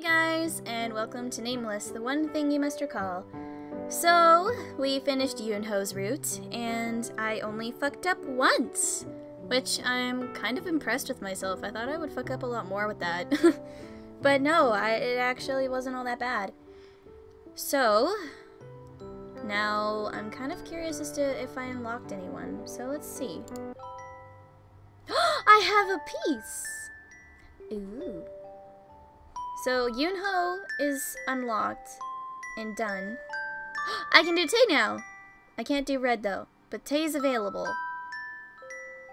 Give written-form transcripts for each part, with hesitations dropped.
Hey guys, and welcome to Nameless, the one thing you must recall. So, we finished Yoon Ho's route, and I only fucked up once! Which, I'm kind of impressed with myself. I thought I would fuck up a lot more with that. But no, it actually wasn't all that bad. So, now I'm kind of curious as to if I unlocked anyone. So let's see. I have a piece! Ooh. So, Yoon Ho is unlocked and done. I can do Tae now! I can't do Red though, but Tae's available.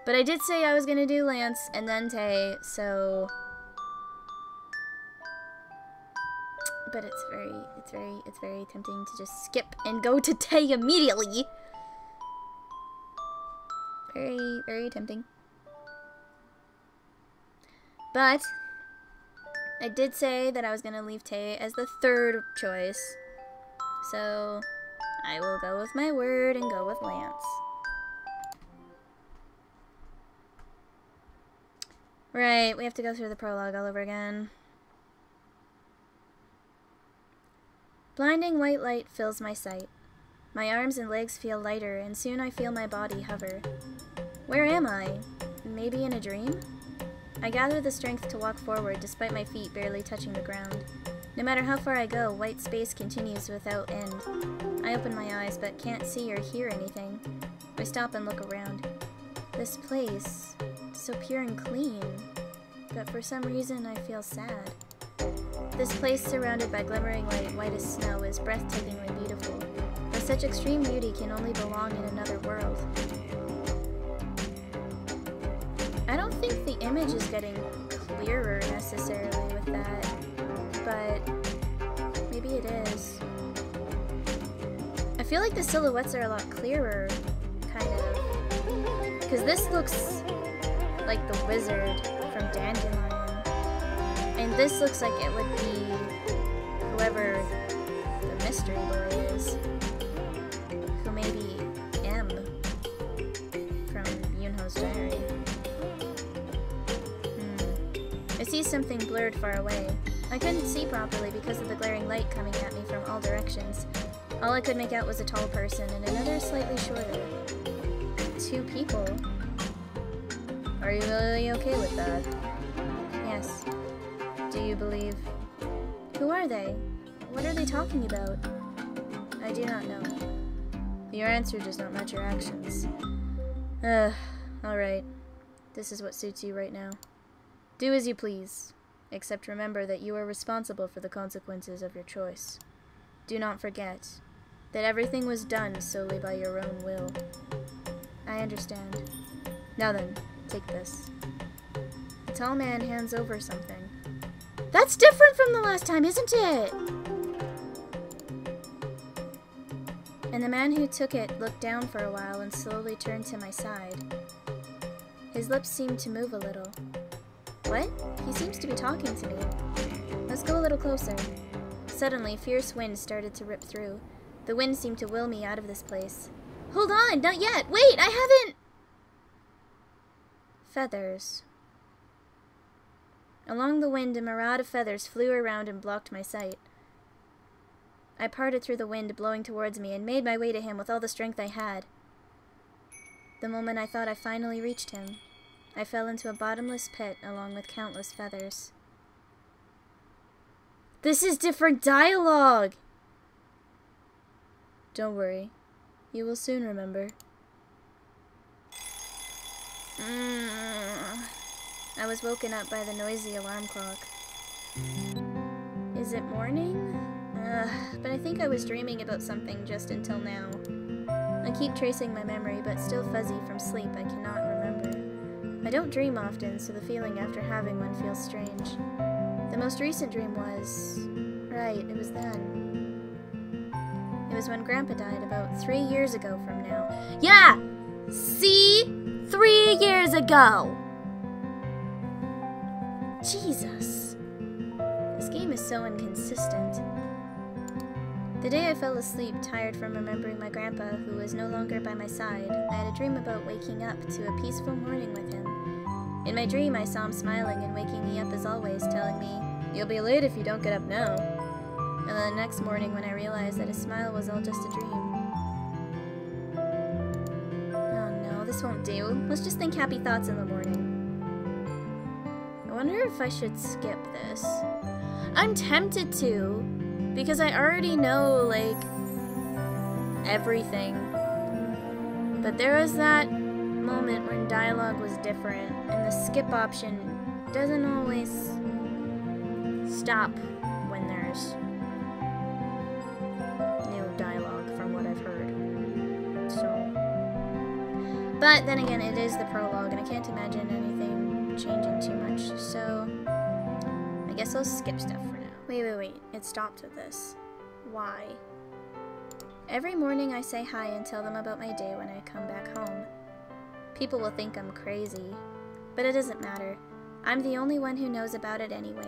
But I did say I was gonna do Lance and then Tae, so... But it's very tempting to just skip and go to Tae immediately! Very, very tempting. But... I did say that I was gonna leave Tae as the third choice, so I will go with my word and go with Lance. Right, we have to go through the prologue all over again. Blinding white light fills my sight. My arms and legs feel lighter, and soon I feel my body hover. Where am I? Maybe in a dream? I gather the strength to walk forward, despite my feet barely touching the ground. No matter how far I go, white space continues without end. I open my eyes, but can't see or hear anything. I stop and look around. This place, so pure and clean, but for some reason I feel sad. This place, surrounded by glimmering light, white as snow, is breathtakingly beautiful. But such extreme beauty can only belong in another world. I don't think the image is getting clearer necessarily with that, but maybe it is. I feel like the silhouettes are a lot clearer, kind of. Because this looks like the wizard from Dandelion, and this looks like it would be whoever the mystery boy is, who may be M from Yoon Ho's diary. I see something blurred far away. I couldn't see properly because of the glaring light coming at me from all directions. All I could make out was a tall person and another slightly shorter. Two people? Are you really okay with that? Yes. Do you believe? Who are they? What are they talking about? I do not know. Your answer does not match your actions. Ugh, alright. This is what suits you right now. Do as you please, except remember that you are responsible for the consequences of your choice. Do not forget that everything was done solely by your own will. I understand. Now then, take this. The tall man hands over something. That's different from the last time, isn't it? And the man who took it looked down for a while and slowly turned to my side. His lips seemed to move a little. What? He seems to be talking to me. Let's go a little closer. Suddenly, fierce wind started to rip through. The wind seemed to will me out of this place. Hold on! Not yet! Wait! I haven't... Feathers. Along the wind, a myriad of feathers flew around and blocked my sight. I parted through the wind blowing towards me and made my way to him with all the strength I had. The moment I thought I finally reached him, I fell into a bottomless pit along with countless feathers. This is different dialogue! Don't worry. You will soon remember. I was woken up by the noisy alarm clock. Is it morning? But I think I was dreaming about something just until now. I keep tracing my memory, but still fuzzy from sleep, I cannot remember. I don't dream often, so the feeling after having one feels strange. The most recent dream was... Right, it was then. It was when Grandpa died about 3 years ago from now. Yeah! See? 3 years ago! Jesus. This game is so inconsistent. The day I fell asleep, tired from remembering my grandpa, who was no longer by my side, I had a dream about waking up to a peaceful morning with him. In my dream, I saw him smiling and waking me up as always, telling me, You'll be late if you don't get up now. And then the next morning, when I realized that his smile was all just a dream. Oh no, this won't do. Let's just think happy thoughts in the morning. I wonder if I should skip this. I'm tempted to, because I already know, like, everything. But there was that moment when dialogue was different, and the skip option doesn't always stop when there's new dialogue, from what I've heard. So, but then again, it is the prologue, and I can't imagine anything changing too much, so I guess I'll skip stuff for now. Wait, it stopped with this. Why? Every morning I say hi and tell them about my day when I come back home. People will think I'm crazy, but it doesn't matter. I'm the only one who knows about it anyway.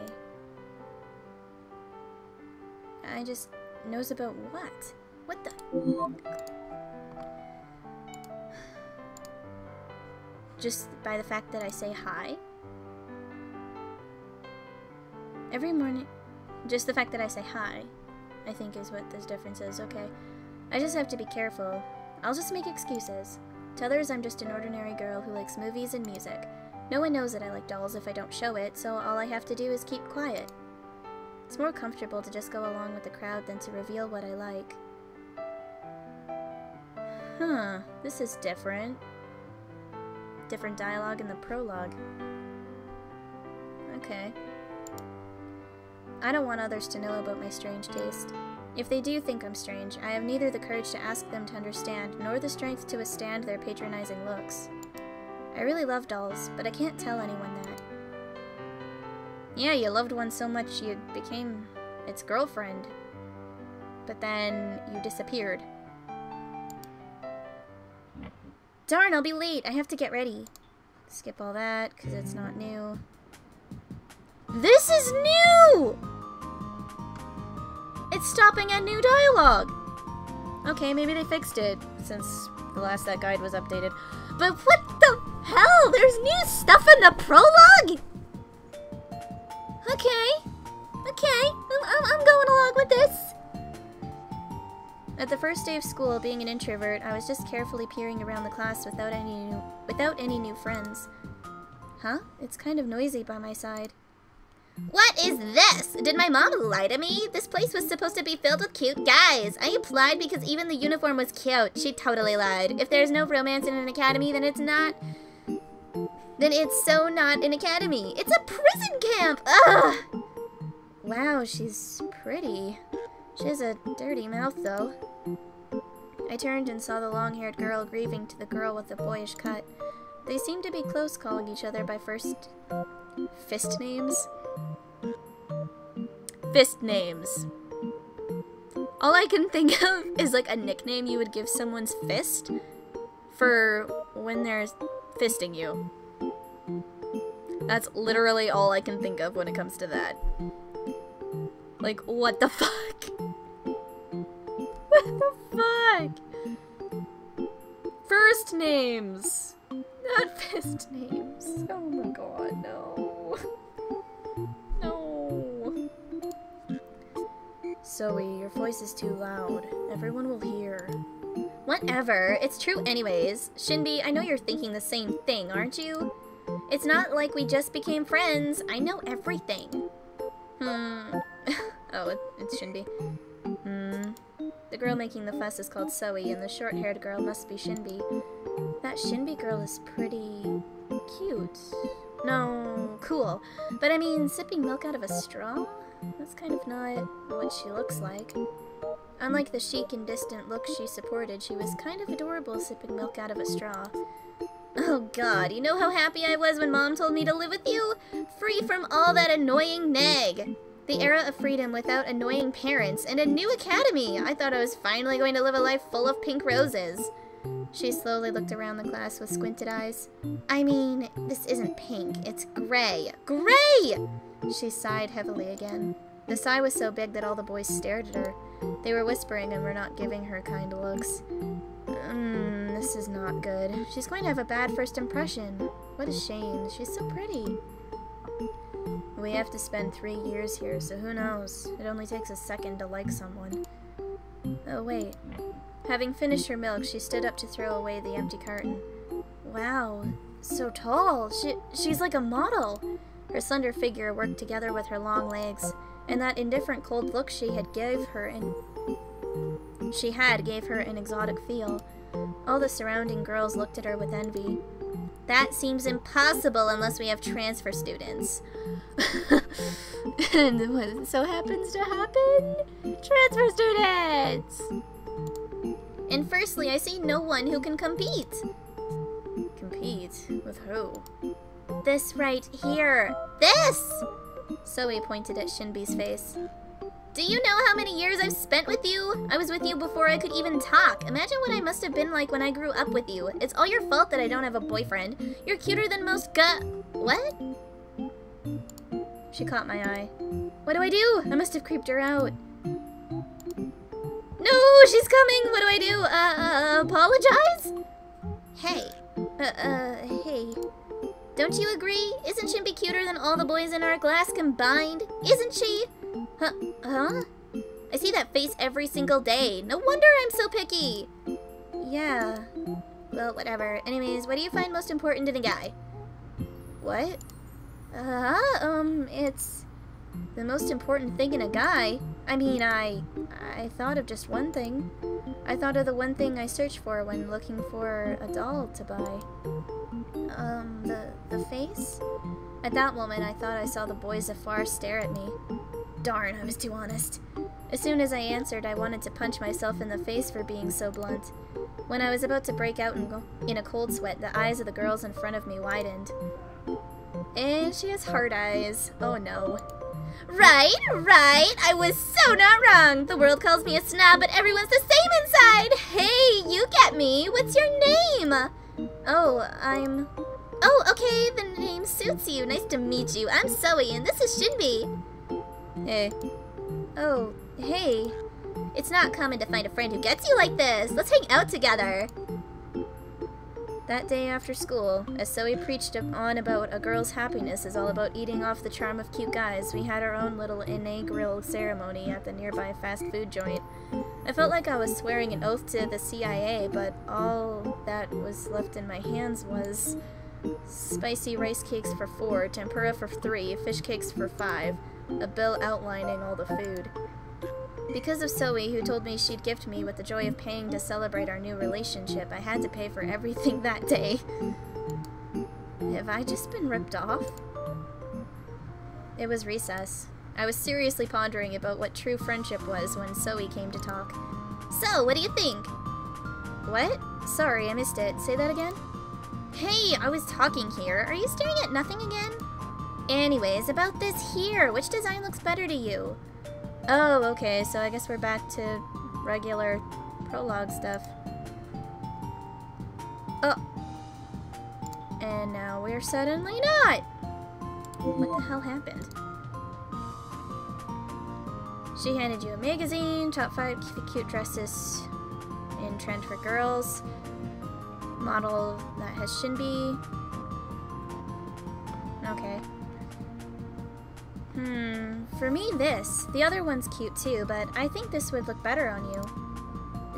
I just... knows about what? What the... Just by the fact that I say hi? Every morning... Just the fact that I say hi, I think, is what this difference is. Okay. I just have to be careful. I'll just make excuses. To others, I'm just an ordinary girl who likes movies and music. No one knows that I like dolls if I don't show it, so all I have to do is keep quiet. It's more comfortable to just go along with the crowd than to reveal what I like. Huh, this is different. Different dialogue in the prologue. Okay. I don't want others to know about my strange taste. If they do think I'm strange, I have neither the courage to ask them to understand, nor the strength to withstand their patronizing looks. I really love dolls, but I can't tell anyone that. Yeah, you loved one so much you became its girlfriend, but then you disappeared. Darn, I'll be late! I have to get ready. Skip all that, because it's not new. This is new! It's stopping at new dialogue! Okay, maybe they fixed it since the last that guide was updated. But what the hell? There's new stuff in the prologue? Okay. I'm going along with this. At the first day of school, being an introvert, I was just carefully peering around the class without any new friends. Huh? It's kind of noisy by my side. What is this? Did my mom lie to me? This place was supposed to be filled with cute guys. I applied because even the uniform was cute. She totally lied. If there's no romance in an academy, then it's not... Then it's so not an academy. It's a prison camp! Ugh! Wow, she's pretty. She has a dirty mouth, though. I turned and saw the long-haired girl grieving to the girl with the boyish cut. They seemed to be close, calling each other by fist names. Fist names. All I can think of is like a nickname you would give someone's fist for when they're fisting you. That's literally all I can think of when it comes to that. Like, what the fuck? What the fuck? First names! Not fist names. Oh my god, no. No. Zoe, your voice is too loud. Everyone will hear. Whatever. It's true anyways. Shinbi, I know you're thinking the same thing, aren't you? It's not like we just became friends. I know everything. Oh, it's Shinbi. The girl making the fuss is called Zoe, and the short-haired girl must be Shinbi. That Shinbi girl is pretty... cute. No, cool. But I mean, sipping milk out of a straw? That's kind of not what she looks like. Unlike the chic and distant look she supported, she was kind of adorable sipping milk out of a straw. Oh god, you know how happy I was when Mom told me to live with you? Free from all that annoying nag! The era of freedom without annoying parents, and a new academy! I thought I was finally going to live a life full of pink roses. She slowly looked around the class with squinted eyes. I mean, this isn't pink, it's gray. Gray! She sighed heavily again. The sigh was so big that all the boys stared at her. They were whispering and were not giving her kind looks. This is not good. She's going to have a bad first impression. What a shame. She's so pretty. We have to spend 3 years here, so who knows? It only takes a second to like someone. Oh, wait. Having finished her milk, she stood up to throw away the empty carton. Wow, so tall. She's like a model. Her slender figure worked together with her long legs, and that indifferent cold look she had gave her an exotic feel. All the surrounding girls looked at her with envy. That seems impossible unless we have transfer students. And what so happens to happen? Transfer students! And firstly, I see no one who can compete. Compete? With who? This right here. This! Zoe pointed at Shinbi's face. Do you know how many years I've spent with you? I was with you before I could even talk. Imagine what I must have been like when I grew up with you. It's all your fault that I don't have a boyfriend. You're cuter than most What? She caught my eye. What do? I must have creeped her out. No, she's coming! What do I do? Apologize? Hey. Hey. Don't you agree? Isn't Shinbi cuter than all the boys in our class combined? Isn't she? Huh? I see that face every single day. No wonder I'm so picky. Yeah. Well, whatever. Anyways, what do you find most important in a guy? What? It's... The most important thing in a guy? I mean, I thought of just one thing. I thought of the one thing I searched for when looking for a doll to buy. The face? At that moment, I thought I saw the boys afar stare at me. Darn, I was too honest. As soon as I answered, I wanted to punch myself in the face for being so blunt. When I was about to break out in a cold sweat, the eyes of the girls in front of me widened. And she has hard eyes. Oh no. Right, I was so not wrong. The world calls me a snob, but everyone's the same inside. Hey, you get me. What's your name? Oh, okay, the name suits you. Nice to meet you. I'm Zoe, and this is Shinbi. Hey. Oh, hey. It's not common to find a friend who gets you like this. Let's hang out together. That day after school, as Zoe preached on about a girl's happiness is all about eating off the charm of cute guys, we had our own little inaugural ceremony at the nearby fast food joint. I felt like I was swearing an oath to the CIA, but all that was left in my hands was spicy rice cakes for 4, tempura for 3, fish cakes for 5, a bill outlining all the food. Because of Zoe, who told me she'd gift me with the joy of paying to celebrate our new relationship, I had to pay for everything that day. Have I just been ripped off? It was recess. I was seriously pondering about what true friendship was when Zoe came to talk. So, what do you think? What? Sorry, I missed it. Say that again? Hey, I was talking here. Are you staring at nothing again? Anyways, about this here. Which design looks better to you? Oh, okay, so I guess we're back to regular prologue stuff. Oh. And now we're suddenly not! What the hell happened? She handed you a magazine, top 5 cute dresses in trend for girls, model that has Shinbi. Okay. For me, this. The other one's cute too, but I think this would look better on you.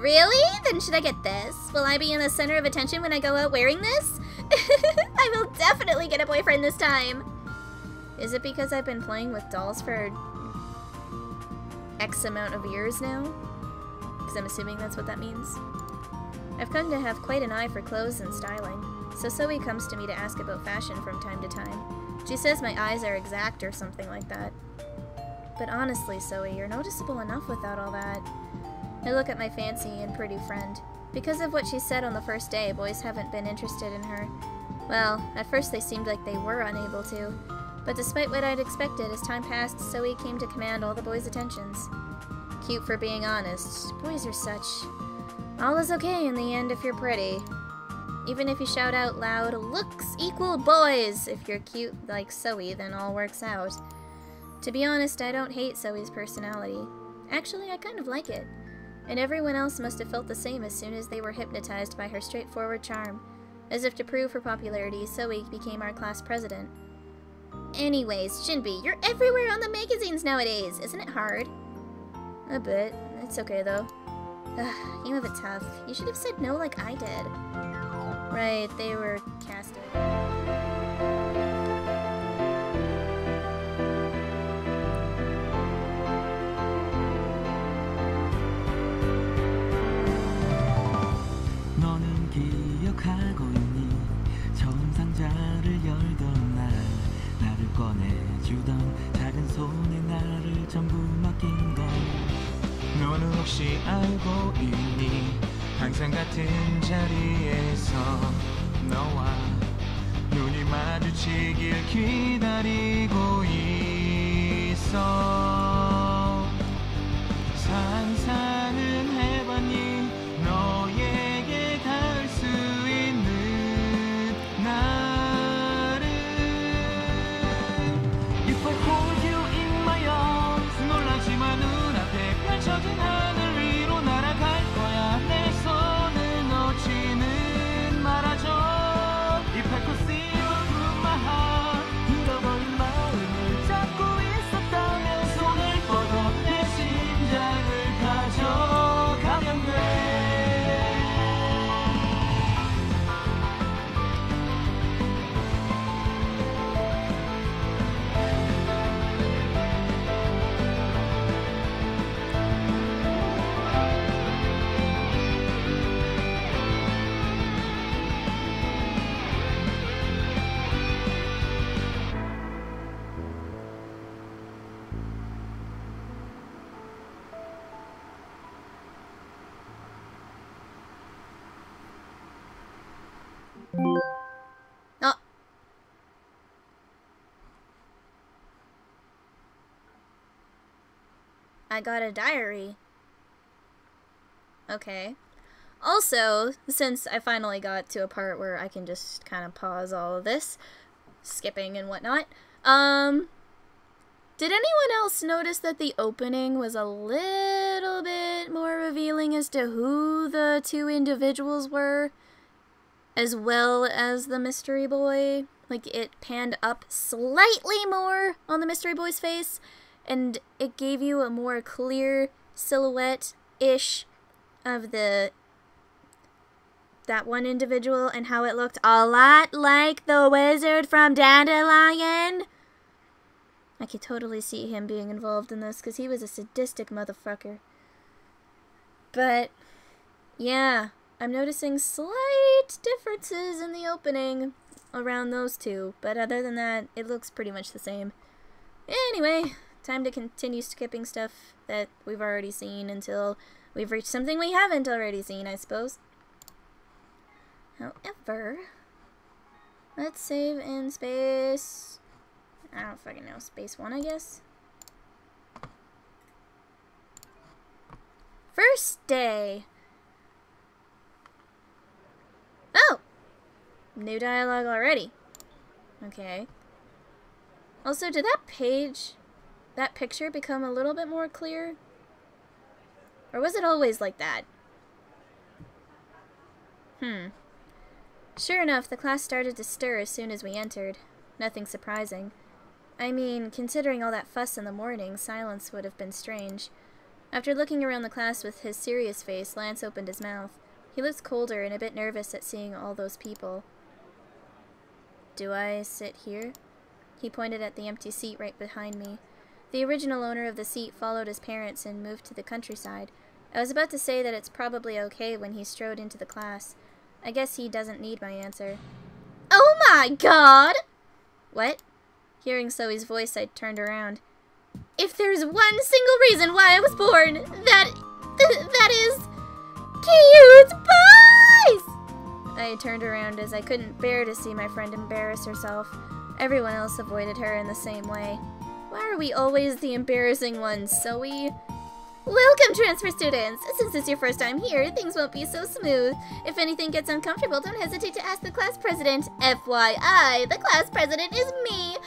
Really? Then should I get this? Will I be in the center of attention when I go out wearing this? I will definitely get a boyfriend this time! Is it because I've been playing with dolls for X amount of years now? Because I'm assuming that's what that means. I've come to have quite an eye for clothes and styling, so Zoe comes to me to ask about fashion from time to time. She says my eyes are exact or something like that. But honestly, Zoe, you're noticeable enough without all that. I look at my fancy and pretty friend. Because of what she said on the first day, boys haven't been interested in her. Well, at first they seemed like they were unable to. But despite what I'd expected, as time passed, Zoe came to command all the boys' attentions. Cute for being honest. Boys are such. All is okay in the end if you're pretty. Even if you shout out loud, looks equal boys! If you're cute like Zoe, then all works out. To be honest, I don't hate Zoe's personality. Actually, I kind of like it. And everyone else must have felt the same as soon as they were hypnotized by her straightforward charm. As if to prove her popularity, Zoe became our class president. Anyways, Shinbi, you're everywhere on the magazines nowadays. Isn't it hard? A bit. It's okay, though. Ugh, you have it tough. You should have said no like I did. Right, they were casted. I got a diary. Okay. Also, since I finally got to a part where I can just kind of pause all of this, skipping and whatnot, did anyone else notice that the opening was a little bit more revealing as to who the two individuals were, as well as the mystery boy? Like, it panned up slightly more on the mystery boy's face, and it gave you a more clear silhouette-ish of that one individual and how it looked a lot like the wizard from Dandelion. I could totally see him being involved in this because he was a sadistic motherfucker. But, yeah, I'm noticing slight differences in the opening around those two. But other than that, it looks pretty much the same. Anyway, time to continue skipping stuff that we've already seen until we've reached something we haven't already seen, I suppose. However, let's save in space... I don't fucking know. Space 1, I guess? First day! Oh! New dialogue already. Okay. Also, did that page... that picture become a little bit more clear? Or was it always like that? Sure enough, the class started to stir as soon as we entered. Nothing surprising. I mean, considering all that fuss in the morning, silence would have been strange. After looking around the class with his serious face, Lance opened his mouth. He looked colder and a bit nervous at seeing all those people. Do I sit here? He pointed at the empty seat right behind me. The original owner of the seat followed his parents and moved to the countryside. I was about to say that it's probably okay when he strode into the class. I guess he doesn't need my answer. Oh my god! What? Hearing Zoe's voice, I turned around. If there's one single reason why I was born, that is... cute boys! I turned around as I couldn't bear to see my friend embarrass herself. Everyone else avoided her in the same way. Why are we always the embarrassing ones, Zoe? Welcome, transfer students! Since it's your first time here, things won't be so smooth. If anything gets uncomfortable, don't hesitate to ask the class president. FYI, the class president is me!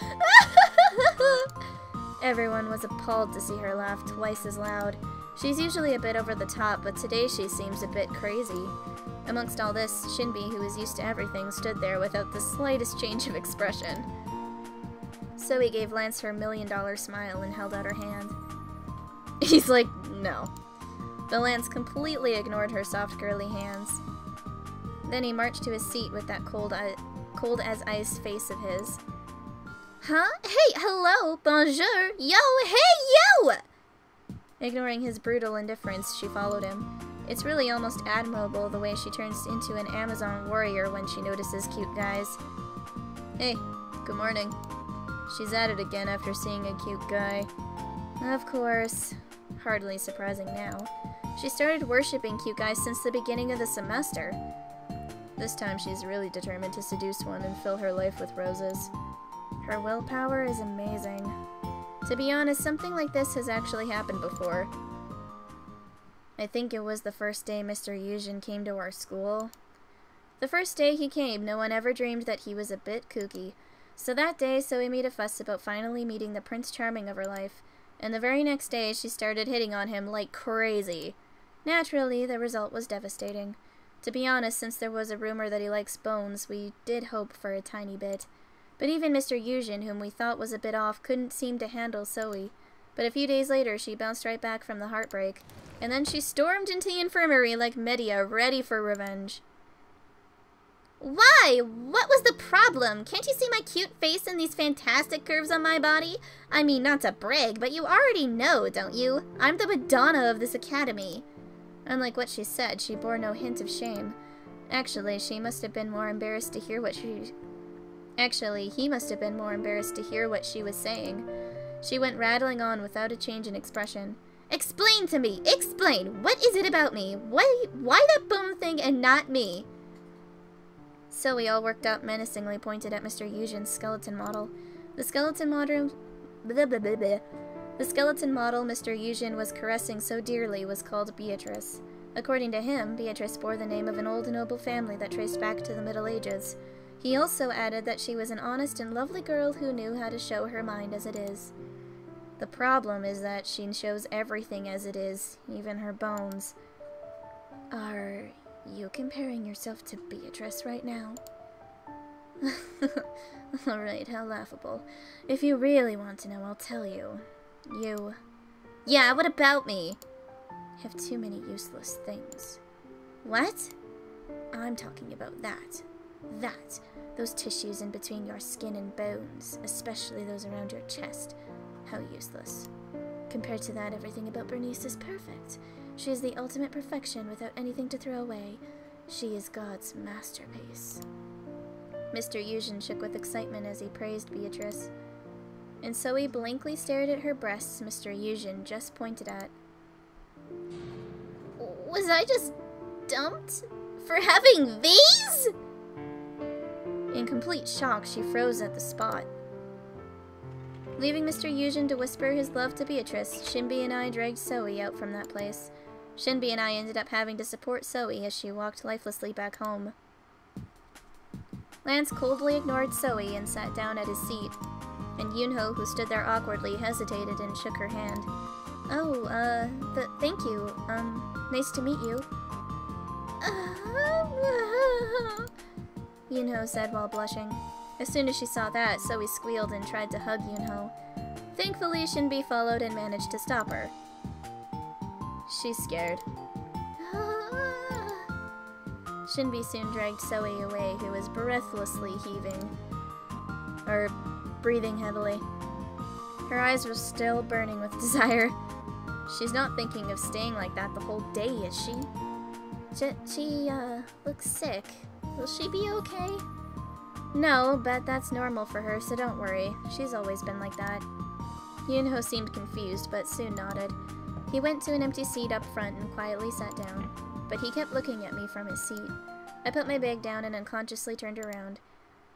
Everyone was appalled to see her laugh twice as loud. She's usually a bit over the top, but today she seems a bit crazy. Amongst all this, Shinbi, who is used to everything, stood there without the slightest change of expression. Zoe gave Lance her $1 million smile and held out her hand. He's like, no. But Lance completely ignored her soft, girly hands. Then he marched to his seat with that cold as ice face of his. Huh? Hey, hello, bonjour, yo, hey, yo! Ignoring his brutal indifference, she followed him. It's really almost admirable the way she turns into an Amazon warrior when she notices cute guys. Hey, good morning. She's at it again after seeing a cute guy. Of course. Hardly surprising now. She started worshipping cute guys since the beginning of the semester. This time she's really determined to seduce one and fill her life with roses. Her willpower is amazing. To be honest, something like this has actually happened before. I think it was the first day Mr. Eugene came to our school. The first day he came, no one ever dreamed that he was a bit kooky. So that day, Zoe made a fuss about finally meeting the Prince Charming of her life. And the very next day, she started hitting on him like crazy. Naturally, the result was devastating. To be honest, since there was a rumor that he likes bones, we did hope for a tiny bit. But even Mr. Eugene, whom we thought was a bit off, couldn't seem to handle Zoe. But a few days later, she bounced right back from the heartbreak. And then she stormed into the infirmary like Medea, ready for revenge. Why? What was the problem? Can't you see my cute face and these fantastic curves on my body? I mean, not to brag, but you already know, don't you? I'm the Madonna of this academy. Unlike what she said, she bore no hint of shame. Actually, he must have been more embarrassed to hear what she was saying. She went rattling on without a change in expression. Explain to me! Explain! What is it about me? Why that bone thing and not me? Zoe, all worked up, menacingly pointed at Mr. Eugene's skeleton model. The skeleton model Mr. Eugene was caressing so dearly was called Beatrice. According to him, Beatrice bore the name of an old noble family that traced back to the Middle Ages. He also added that she was an honest and lovely girl who knew how to show her mind as it is. The problem is that she shows everything as it is, even her bones. Are you comparing yourself to Beatrice right now? Alright, how laughable. If you really want to know, I'll tell you. Yeah, what about me? I have too many useless things. What? I'm talking about that. Those tissues in between your skin and bones, especially those around your chest. How useless. Compared to that, everything about Bernice is perfect. She is the ultimate perfection without anything to throw away. She is God's masterpiece. Mr. Eugene shook with excitement as he praised Beatrice. And so he blankly stared at her breasts Mr. Eugene just pointed at. Was I just dumped for having these? In complete shock, she froze at the spot. Leaving Mr. Eugene to whisper his love to Beatrice, Shinbi and I dragged Zoe out from that place. Shinbi and I ended up having to support Zoe as she walked lifelessly back home. Lance coldly ignored Zoe and sat down at his seat, and Yoon Ho, who stood there awkwardly, hesitated and shook her hand. Oh, thank you. Nice to meet you. Yoon Ho said while blushing. As soon as she saw that, Zoe squealed and tried to hug Yoon Ho. Thankfully, Shinbi followed and managed to stop her. She's scared. Shinbi soon dragged Zoe away, who was breathlessly heaving. Or breathing heavily. Her eyes were still burning with desire. She's not thinking of staying like that the whole day, is she? She looks sick. Will she be okay? No, but that's normal for her, so don't worry. She's always been like that. Yoon Ho seemed confused, but soon nodded. He went to an empty seat up front and quietly sat down, but he kept looking at me from his seat. I put my bag down and unconsciously turned around.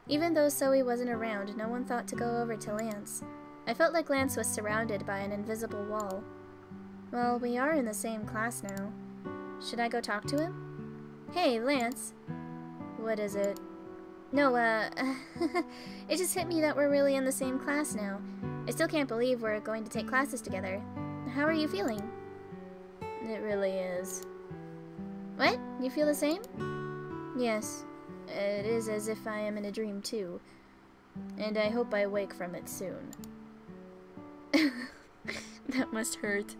Even though Zoe wasn't around, no one thought to go over to Lance. I felt like Lance was surrounded by an invisible wall. Well, we are in the same class now. Should I go talk to him? Hey, Lance! What is it? No, it just hit me that we're really in the same class now. I still can't believe we're going to take classes together. How are you feeling? It really is. What? You feel the same? Yes. It is as if I am in a dream, too. And I hope I wake from it soon. That must hurt.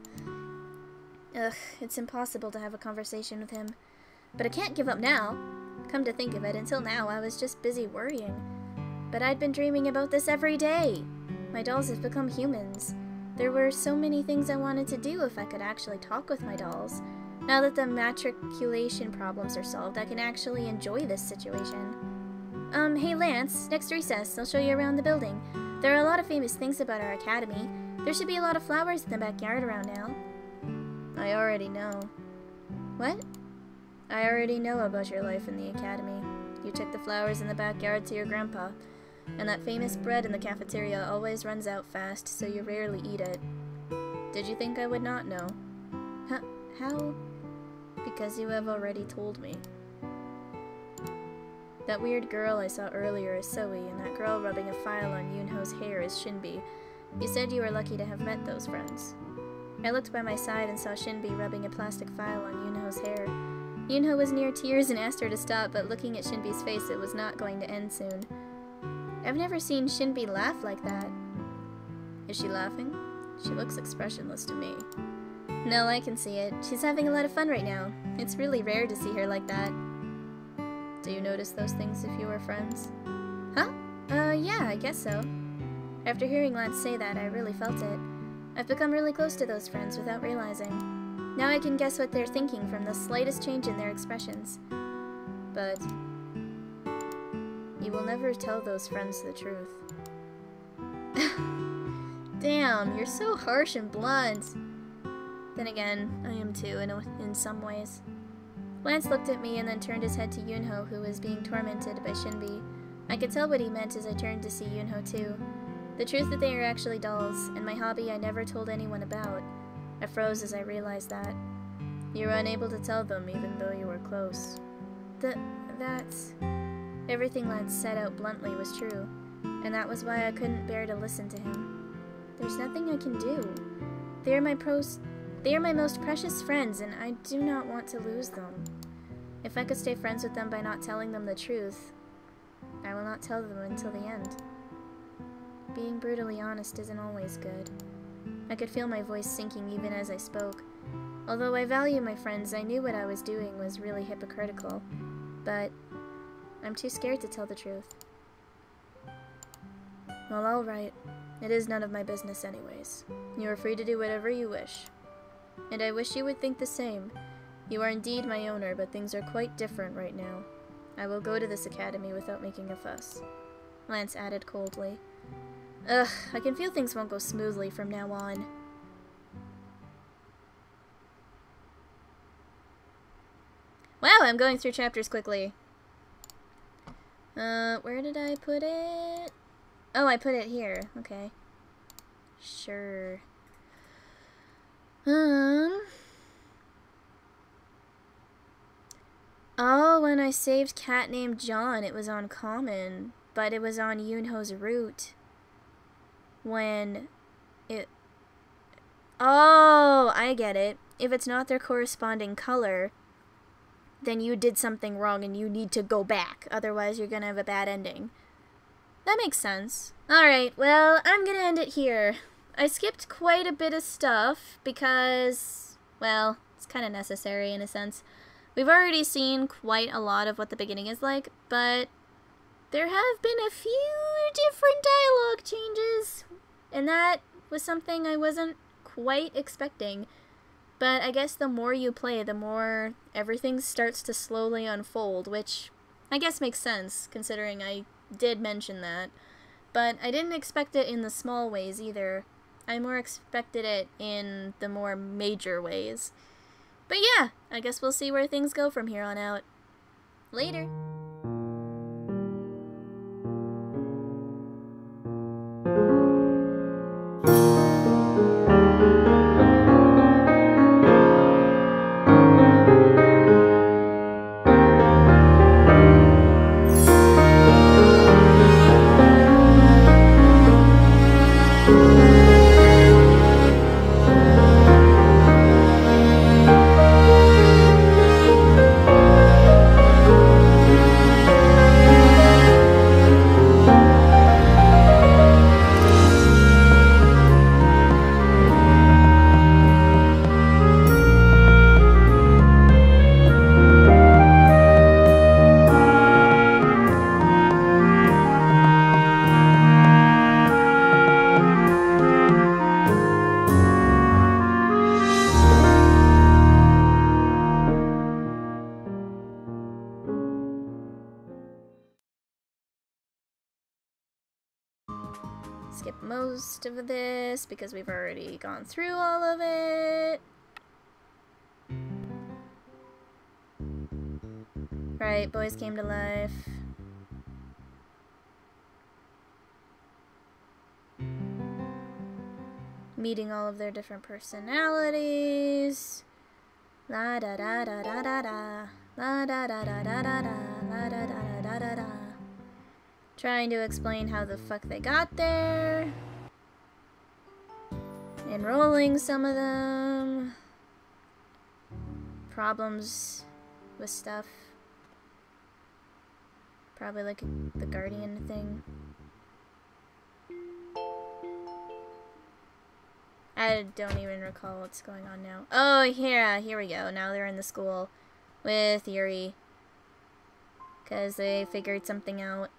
Ugh, it's impossible to have a conversation with him. But I can't give up now. Come to think of it, until now I was just busy worrying. But I'd been dreaming about this every day. My dolls have become humans. There were so many things I wanted to do if I could actually talk with my dolls. Now that the matriculation problems are solved, I can actually enjoy this situation. Hey Lance, next recess, I'll show you around the building. There are a lot of famous things about our academy. There should be a lot of flowers in the backyard around now. I already know. What? I already know about your life in the academy. You took the flowers in the backyard to your grandpa. And that famous bread in the cafeteria always runs out fast, so you rarely eat it. Did you think I would not know? Huh? How? Because you have already told me. That weird girl I saw earlier is Zoe, and that girl rubbing a file on Yoon Ho's hair is Shinbi. You said you were lucky to have met those friends. I looked by my side and saw Shinbi rubbing a plastic file on Yoon Ho's hair. Yoon Ho was near tears and asked her to stop, but looking at Shinbi's face, it was not going to end soon. I've never seen Shinbi laugh like that. Is she laughing? She looks expressionless to me. No, I can see it. She's having a lot of fun right now. It's really rare to see her like that. Do you notice those things if you were friends? Huh? Yeah, I guess so. After hearing Lance say that, I really felt it. I've become really close to those friends without realizing. Now I can guess what they're thinking from the slightest change in their expressions. But... you will never tell those friends the truth. Damn, you're so harsh and blunt. Then again, I am too, in some ways. Lance looked at me and then turned his head to Yoon Ho, who was being tormented by Shinbi. I could tell what he meant as I turned to see Yoon Ho too. The truth that they are actually dolls, and my hobby I never told anyone about. I froze as I realized that. You were unable to tell them, even though you were close. That's... Everything Lance said out bluntly was true, and that was why I couldn't bear to listen to him. There's nothing I can do. They are my most precious friends, and I do not want to lose them. If I could stay friends with them by not telling them the truth, I will not tell them until the end. Being brutally honest isn't always good. I could feel my voice sinking even as I spoke. Although I value my friends, I knew what I was doing was really hypocritical, but... I'm too scared to tell the truth. Well, all right. It is none of my business anyways. You are free to do whatever you wish. And I wish you would think the same. You are indeed my owner, but things are quite different right now. I will go to this academy without making a fuss. Lance added coldly. Ugh, I can feel things won't go smoothly from now on. Wow, I'm going through chapters quickly. Where did I put it? Oh, I put it here. Okay. Sure. Oh, when I saved cat named John, it was on common, but it was on Yoon Ho's route. When it... Oh, I get it. If it's not their corresponding color... then you did something wrong and you need to go back. Otherwise, you're gonna have a bad ending. That makes sense. Alright, well, I'm gonna end it here. I skipped quite a bit of stuff because, well, it's kind of necessary in a sense. We've already seen quite a lot of what the beginning is like, but there have been a few different dialogue changes, and that was something I wasn't quite expecting. But I guess the more you play, the more everything starts to slowly unfold, which I guess makes sense, considering I did mention that. But I didn't expect it in the small ways either. I more expected it in the more major ways. But yeah, I guess we'll see where things go from here on out. Later! most of this because we've already gone through all of it. Right, boys came to life. Meeting all of their different personalities. La da da da da da da. La da da da da da da. La da da da da da. Trying to explain how the fuck they got there. Enrolling some of them. Problems with stuff. Probably like the Guardian thing. I don't even recall what's going on now. Oh, yeah, here we go. Now they're in the school with Yuri. Because they figured something out.